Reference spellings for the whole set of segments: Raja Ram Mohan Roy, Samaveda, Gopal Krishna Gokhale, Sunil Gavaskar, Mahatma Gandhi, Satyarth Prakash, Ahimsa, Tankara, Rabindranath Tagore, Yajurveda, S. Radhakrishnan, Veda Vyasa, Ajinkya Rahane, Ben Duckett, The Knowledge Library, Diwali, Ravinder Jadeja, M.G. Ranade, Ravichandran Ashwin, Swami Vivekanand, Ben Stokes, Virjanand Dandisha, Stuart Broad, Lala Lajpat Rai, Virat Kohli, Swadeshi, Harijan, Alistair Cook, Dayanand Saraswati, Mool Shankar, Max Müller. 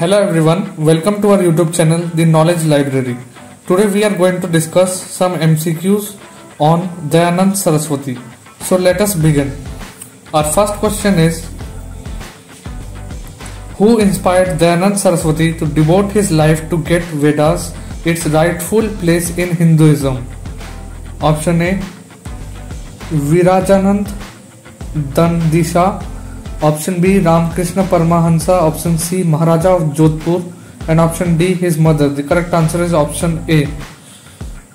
Hello everyone, welcome to our YouTube channel, The Knowledge Library. Today we are going to discuss some MCQs on Dayanand Saraswati. So let us begin. Our first question is, who inspired Dayanand Saraswati to devote his life to get Vedas its rightful place in Hinduism? Option A, Virjanand Dandisha. Option B, Ramkrishna Paramahansa. Option C, Maharaja of Jothpur. And option D, his mother. The correct answer is option A.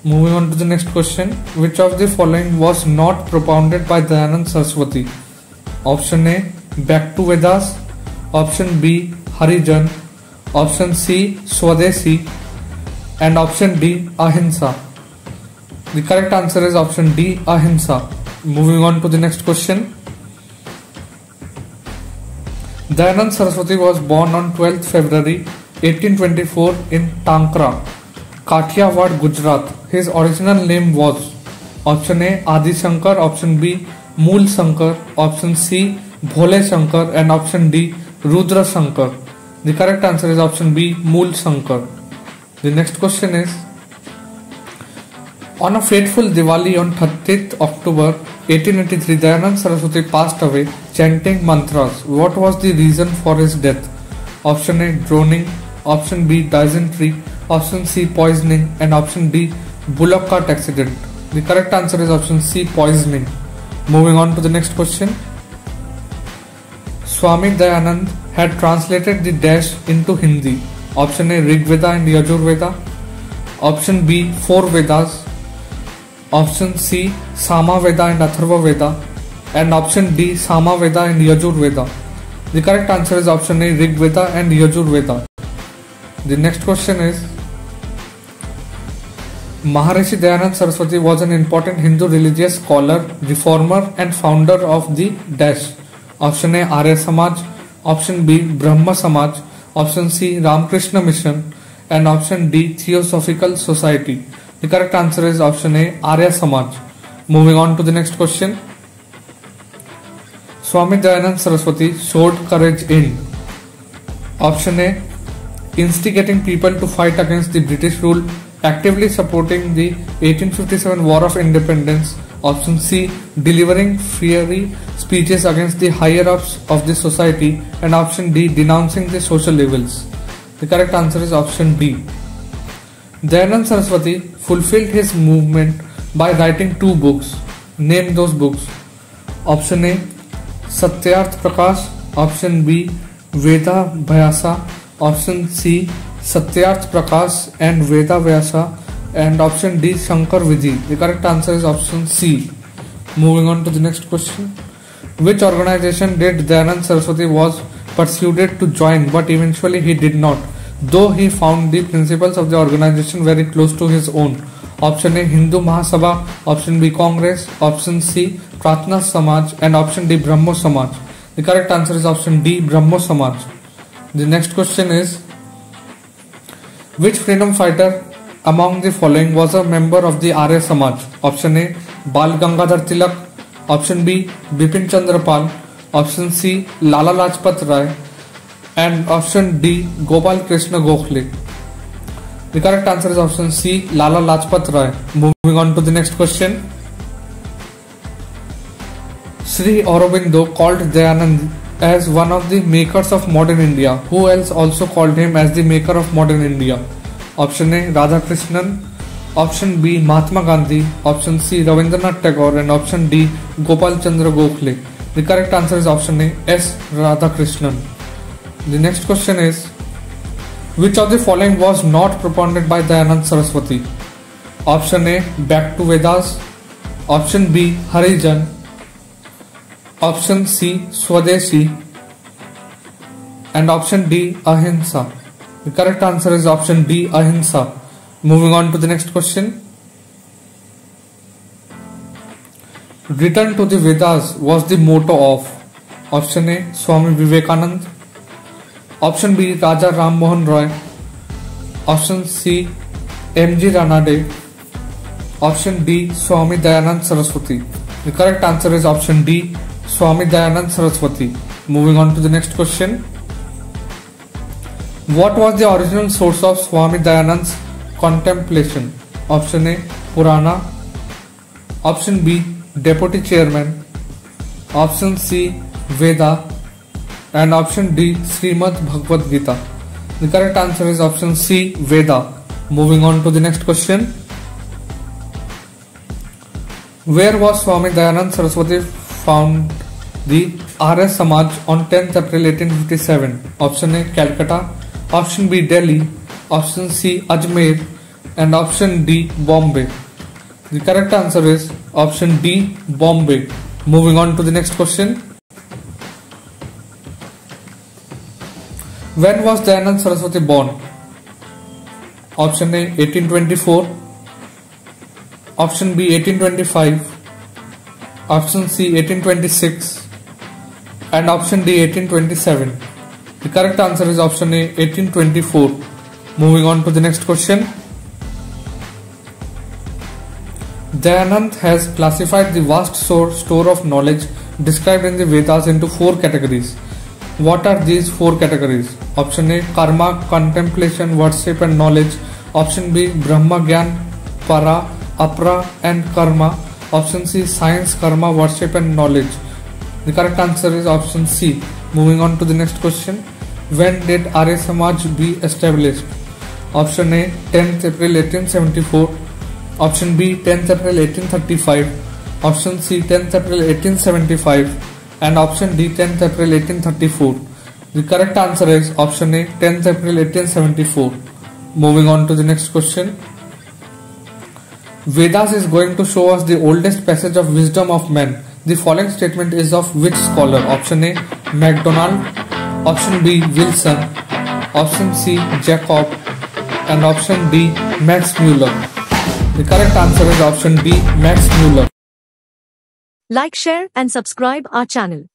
Moving on to the next question. Which of the following was not propounded by Dayanand Saraswati? Option A, Back to Vedas. Option B, Harijan. Option C, Swadeshi. And option D, Ahimsa. The correct answer is option D, Ahimsa. Moving on to the next question. Dayanand Saraswati was born on 12th February 1824 in Tankara, Kathiawad, Gujarat. His original name was option A, Adi Shankar, option B, Mool Shankar, option C, Bhole Shankar, and option D, Rudra Shankar. The correct answer is option B, Mool Shankar. The next question is, on a fateful Diwali on 30th October 1883, Dayanand Saraswati passed away chanting mantras. What was the reason for his death? Option A, drowning. Option B, dysentery. Option C, poisoning. And option D, bullock cart accident. The correct answer is option C, poisoning. Moving on to the next question. Swami Dayanand had translated the dash into Hindi. Option A, Rigveda and Yajurveda. Option B, 4 Vedas. Option C, Samaveda and Atharva Veda. And option D, Samaveda and Yajurveda. The correct answer is option A, Rigveda and Yajurveda. The next question is, Maharishi Dayanand Saraswati was an important Hindu religious scholar, reformer and founder of the dash. Option A, Arya Samaj. Option B, Brahmo Samaj. Option C, Ramakrishna Mission. And option D, Theosophical Society. The correct answer is option A, Arya Samaj. Moving on to the next question. Swami Dayanand Saraswati showed courage in option A, instigating people to fight against the British rule, actively supporting the 1857 War of Independence. Option C, delivering fiery speeches against the higher ups of the society. And option D, denouncing the social evils. The correct answer is option D. Dayanand Saraswati fulfilled his movement by writing 2 books. Name those books. Option A, Satyarth Prakash. Option B, Veda Vyasa. Option C, Satyarth Prakash and Veda Vyasa. And option D, Shankar Vidhi. The correct answer is option C. Moving on to the next question. Which organization did Dayanand Saraswati was persuaded to join but eventually he did not, though he found the principles of the organization very close to his own? Option A, Hindu Mahasabha. Option B, Congress. Option C, Prarthana Samaj. And option D, Brahmo Samaj. The correct answer is option D, Brahmo Samaj. The next question is, which freedom fighter among the following was a member of the Arya Samaj? Option A, Bal Gangadhar Tilak. Option B, Bipin Chandra Pal. Option C, Lala Lajpat Rai. And option D, Gopal Krishna Gokhale. The correct answer is option C, Lala Lajpat Rai. Moving on to the next question. Sri Aurobindo called Dayanand as one of the makers of modern India. Who else also called him as the maker of modern India? Option A, Radhakrishnan. Option B, Mahatma Gandhi. Option C, Rabindranath Tagore. And option D, Gopal Chandra Gokhale. The correct answer is option A, S. Radhakrishnan. The next question is, which of the following was not propounded by Dayanand Saraswati? Option A, Back to Vedas. Option B, Harijan. Option C, Swadeshi. And option D, Ahimsa. The correct answer is option D, Ahimsa. Moving on to the next question. Return to the Vedas was the motto of option A, Swami Vivekanand. Option B, Raja Ram Mohan Roy. Option C, M.G. Ranade. Option D, Swami Dayanand Saraswati. The correct answer is option D, Swami Dayanand Saraswati. Moving on to the next question. What was the original source of Swami Dayanand's contemplation? Option A. Purana. Option B. Deputy Chairman. Option C. Veda. And option D. Srimad Bhagavad Gita. The correct answer is option C. Veda. Moving on to the next question. Where was Swami Dayanand Saraswati found the Arya Samaj on 10th April 1857? Option A. Calcutta. Option B. Delhi. Option C. Ajmer. And option D. Bombay. The correct answer is option D. Bombay. Moving on to the next question. When was Dayanand Saraswati born? Option A. 1824. Option B. 1825. Option C. 1826. And option D. 1827. The correct answer is option A. 1824. Moving on to the next question. Dayanand has classified the vast store of knowledge described in the Vedas into four categories. What are these four categories? Option A. Karma, contemplation, worship and knowledge. Option B. Brahma, Gyan, Para, Apra and Karma. Option C. Science, Karma, worship and knowledge. The correct answer is option C. Moving on to the next question. When did Arya Samaj be established? Option A. 10th April 1874. Option B. 10th April 1835. Option C. 10th April 1875. And option D. 10th April 1834. The correct answer is option A. 10th April 1874. Moving on to the next question. Vedas is going to show us the oldest passage of wisdom of men. The following statement is of which scholar? Option A. MacDonald. Option B. Wilson. Option C. Jacob. And option D. Max Müller. The correct answer is option D. Max Müller. Like, share and subscribe our channel.